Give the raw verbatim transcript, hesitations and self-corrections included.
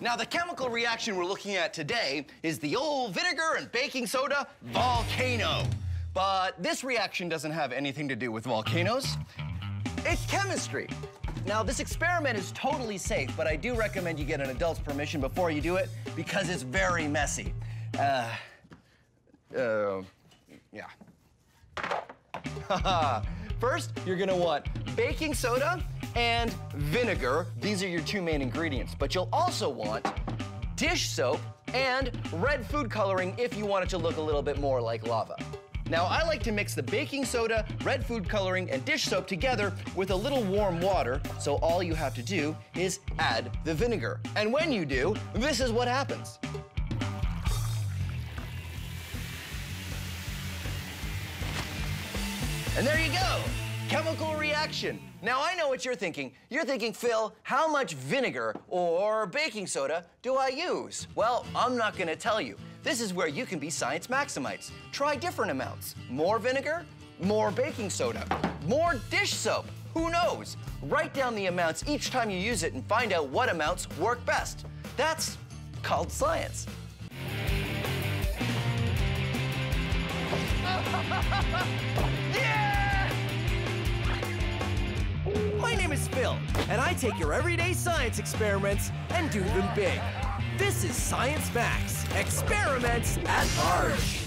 Now, the chemical reaction we're looking at today is the old vinegar and baking soda volcano. But this reaction doesn't have anything to do with volcanoes. It's chemistry. Now, this experiment is totally safe, but I do recommend you get an adult's permission before you do it because it's very messy. Uh, uh, yeah. First, you're gonna want baking soda and vinegar. These are your two main ingredients, but you'll also want dish soap and red food coloring if you want it to look a little bit more like lava. Now, I like to mix the baking soda, red food coloring, and dish soap together with a little warm water, so all you have to do is add the vinegar. And when you do, this is what happens. And there you go, chemical reaction. Now, I know what you're thinking. You're thinking, Phil, how much vinegar or baking soda do I use? Well, I'm not gonna tell you. This is where you can be Science Maximites. Try different amounts. More vinegar, more baking soda, more dish soap, who knows? Write down the amounts each time you use it and find out what amounts work best. That's called science. Yeah! My name is Phil, and I take your everyday science experiments and do them big. This is Science Max, experiments at large.